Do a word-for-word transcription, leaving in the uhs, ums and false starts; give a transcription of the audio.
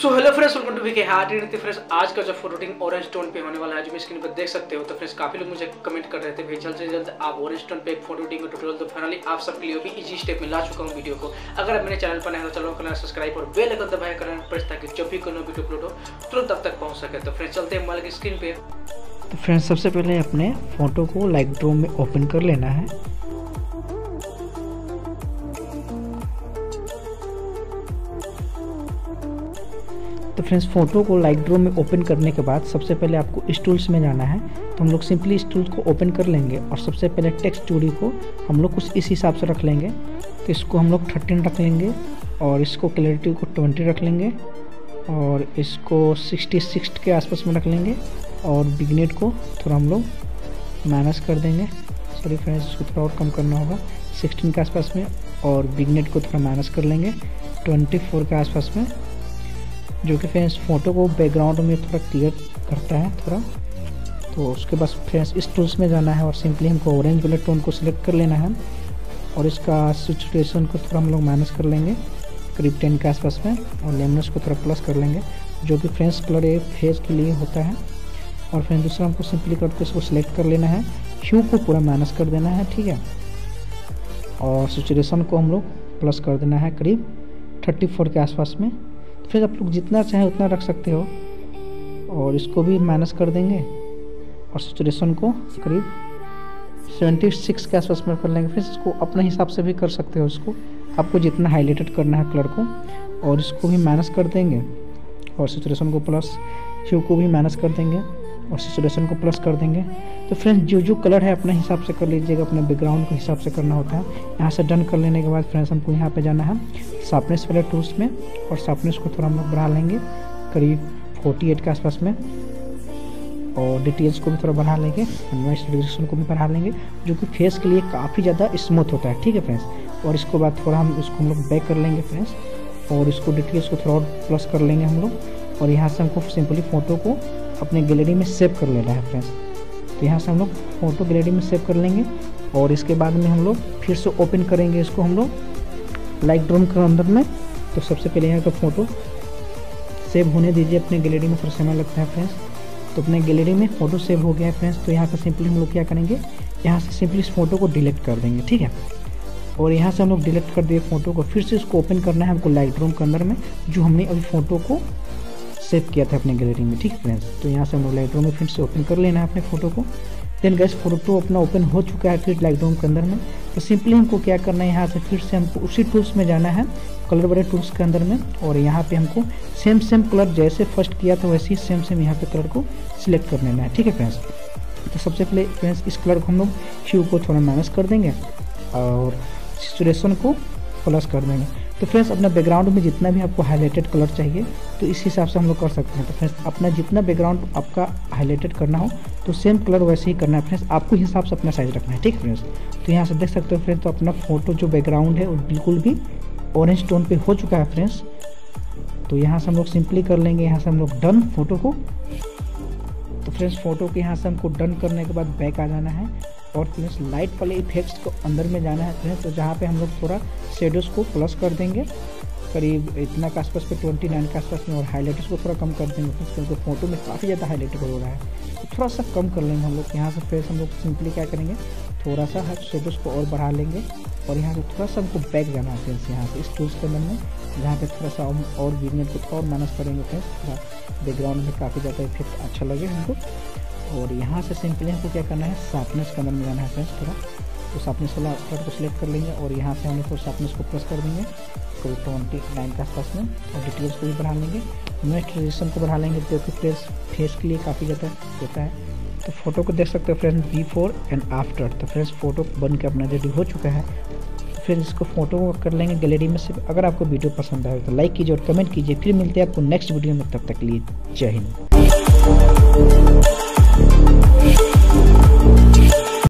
So hello friends, welcome to VK heart editing. Friends, आज का जो फोटोटिंग ऑरेंज टोन पे होने वाला है, जो भी स्क्रीन पर देख सकते हो, तो फ्रेंड्स काफी लोग मुझे कमेंट कर रहे थे भाई जल्द से जल्द आप ऑरेंज टोन पे एक फोटोटिंग का ट्यूटोरियल। तो फाइनली आप सबके लिए भी इजी स्टेप में ला चुका हूँ वीडियो को। अगर आप मेरे चैनल पर नए हो तो चैनल को सब्सक्राइब और बेल आइकन दबाया करें प्रेस, ताकि जब भी कोई नई वीडियो अपलोड हो तुरंत तब तक पहुँच सके। तो फ्रेंड्स चलते हैं मोबाइल की स्क्रीन पे। तो फ्रेंड्स सबसे पहले अपने फोटो को लाइटरूम में ओपन कर लेना है। तो फ्रेंड्स फ़ोटो को लाइटरूम में ओपन करने के बाद सबसे पहले आपको इस टूल्स में जाना है। तो हम लोग सिंपली इस टूल को ओपन कर लेंगे और सबसे पहले टेक्स्ट चूड़ी को हम लोग कुछ इस हिसाब से रख लेंगे। तो इसको हम लोग थर्टीन रख लेंगे और इसको क्लैरिटी को ट्वेंटी रख लेंगे और इसको सिक्सटी सिक्स के आसपास में रख लेंगे और बिगनेट को थोड़ा हम लोग माइनस कर देंगे। सॉरी फ्रेंड्स, इसको थोड़ा और कम करना होगा सिक्सटीन के आसपास में, और बिगनेट को थोड़ा माइनस कर लेंगे ट्वेंटी फोर के आसपास में, जो कि फ्रेंड्स फ़ोटो को बैकग्राउंड में थोड़ा क्लियर करता है थोड़ा। तो उसके बाद फ्रेंड्स इस टूल्स में जाना है और सिंपली हमको ऑरेंज वाले टोन को सिलेक्ट कर लेना है और इसका सैचुरेशन को थोड़ा हम लोग माइनस कर लेंगे करीब टेन के आसपास में, और लैमिनेशन को थोड़ा प्लस कर लेंगे, जो कि फ्रेंड्स कलर एक फेस के लिए होता है। और फ्रेंड्स दूसरा हमको सिंपली करके इसको सिलेक्ट कर लेना है, ह्यू को पूरा माइनस कर देना है, ठीक है, और सैचुरेशन को हम लोग प्लस कर देना है करीब थर्टी फोर के आसपास में। फिर आप लोग जितना चाहे उतना रख सकते हो, और इसको भी माइनस कर देंगे और सैचुरेशन को करीब सेवेंटी सिक्स के आसपास में कर लेंगे। फिर इसको अपने हिसाब से भी कर सकते हो, इसको आपको जितना हाईलाइटेड करना है कलर को, और इसको भी माइनस कर देंगे और सैचुरेशन को प्लस, ह्यू को भी माइनस कर देंगे और सैचुरेशन को प्लस कर देंगे। तो फ्रेंड्स जो जो कलर है अपने हिसाब से कर लीजिएगा, अपने बैकग्राउंड के हिसाब से करना होता है। यहाँ से डन कर लेने के बाद फ्रेंड्स हमको यहाँ पे जाना है शार्पनेस वाले टूल्स में, और शार्पनेस को थोड़ा हम लोग बढ़ा लेंगे करीब फोर्टी एट के आसपास में, और डिटेल्स को भी थोड़ा बढ़ा लेंगे, डिस्क्रिप्शन को भी बढ़ा लेंगे, जो कि फेस के लिए काफ़ी ज़्यादा स्मूथ होता है, ठीक है फ्रेंड्स। और इसके बाद थोड़ा हम इसको हम लोग बैक कर लेंगे फ्रेंड्स, और इसको डिटेल्स को थोड़ा और प्लस कर लेंगे हम लोग, और यहाँ से हमको सिंपली फ़ोटो को अपने गैलरी में सेव कर लेना है फ्रेंड्स। तो यहाँ से हम लोग फ़ोटो गैलरी में सेव कर लेंगे और इसके बाद में हम लोग फिर से ओपन करेंगे इसको हम लोग लाइटरूम के अंदर में। तो सबसे पहले यहाँ का फ़ोटो सेव होने दीजिए, अपने गैलरी में थोड़ा समय लगता है फ्रेंड्स। तो अपने गैलरी में फ़ोटो सेव हो गया है फ्रेंड्स। तो यहाँ पर सिंपली हम लोग क्या करेंगे, यहाँ से सिंपली इस फ़ोटो को डिलीट कर देंगे, ठीक है, और यहाँ से हम लोग डिलीट कर दिए फ़ोटो को। फिर से इसको ओपन करना है हमको लाइटरूम के अंदर में, जो हमने अभी फ़ोटो को सेव किया था अपने गैलरी में, ठीक है फ्रेंड्स। तो यहाँ से हम लोग लाइटरूम में फिर से ओपन कर लेना है अपने फ़ोटो को। देन गाइस फ़ोटो अपना ओपन हो चुका है फिर लाइटरूम के अंदर में। तो सिंपली हमको क्या करना है, यहाँ से फिर से हमको उसी टूल्स में जाना है कलर वाले टूल्स के अंदर में, और यहाँ पे हमको सेम सेम कलर जैसे फर्स्ट किया था वैसे ही सेम सेम यहाँ पे कलर को सिलेक्ट कर लेना है, ठीक है फ्रेंड्स। तो सबसे पहले फ्रेंड्स इस कलर को हम लोग ह्यू को थोड़ा माइनस कर देंगे और सैचुरेशन को प्लस कर देंगे। तो फ्रेंड्स अपना बैकग्राउंड में जितना भी आपको हाईलाइटेड कलर चाहिए तो इस हिसाब से हम लोग कर सकते हैं। तो फ्रेंड्स अपना जितना बैकग्राउंड आपका हाईलाइटेड करना हो तो सेम कलर वैसे ही करना है फ्रेंड्स, आपको हिसाब से अपना साइज रखना है, ठीक है फ्रेंड्स। तो यहाँ से देख सकते हो फ्रेंड्स, तो अपना फोटो जो बैकग्राउंड है वो बिल्कुल भी ऑरेंज टोन पे हो चुका है फ्रेंड्स। तो यहाँ से हम लोग सिंपली कर लेंगे, यहाँ से हम लोग डन फोटो को। तो फ्रेंड्स फ़ोटो के यहाँ से हमको डन करने के बाद बैक आ जाना है और फ्रेंड्स लाइट वाले इफेक्ट्स को अंदर में जाना है फ्रेंड्स। तो जहाँ पे हम लोग थोड़ा शेडोज़ को प्लस कर देंगे करीब इतना के आसपास पे ट्वेंटी नाइन के आसपास में, और हाईलाइटर्स को थोड़ा कम कर देंगे फ्रेंड्स, क्योंकि फोटो में काफ़ी ज़्यादा हाईलाइटेड हो रहा है, तो थोड़ा सा कम कर लेंगे हम लोग। यहाँ से फ्रेंड्स हम लोग सिंपली क्या करेंगे, थोड़ा सा हर शेडोज़ को और बढ़ा लेंगे, और यहाँ से थोड़ा सा हमको बैक जाना है फ्रेंड्स, यहाँ से इस टूल्स के अंदर में, जहाँ पर थोड़ा सा हम और विग्नेट को थोड़ा माइनस करेंगे फ्रेंड्स, थोड़ा बैकग्राउंड में काफ़ी ज़्यादा इफेक्ट अच्छा लगे हमको। और यहाँ से सिंपली हमको क्या करना है, शार्पनेस के अंदर में जाना है फ्रेंड्स थोड़ा। तो शार्पनेस वाला कलर को सिलेक्ट कर लेंगे और यहाँ से हम लोग शार्पनेस को प्लस कर देंगे करीब ट्वेंटी नाइन के आसपास में, और डिटेल्स को भी बढ़ा लेंगे, नेक्स्ट रिलेशन को बढ़ा लेंगे, जो कि फेस फेस के लिए काफ़ी ज़्यादा होता है। तो फोटो को देख सकते हो फ्रेंड्स बिफोर एंड आफ्टर। तो फ्रेंड्स फोटो बन के अपना रेडी हो चुका है। तो फिर इसको फोटो कर लेंगे गैलरी में से। अगर आपको वीडियो पसंद आए तो लाइक कीजिए और कमेंट कीजिए। फिर मिलते हैं आपको नेक्स्ट वीडियो में, तब तक के लिए जय हिंद।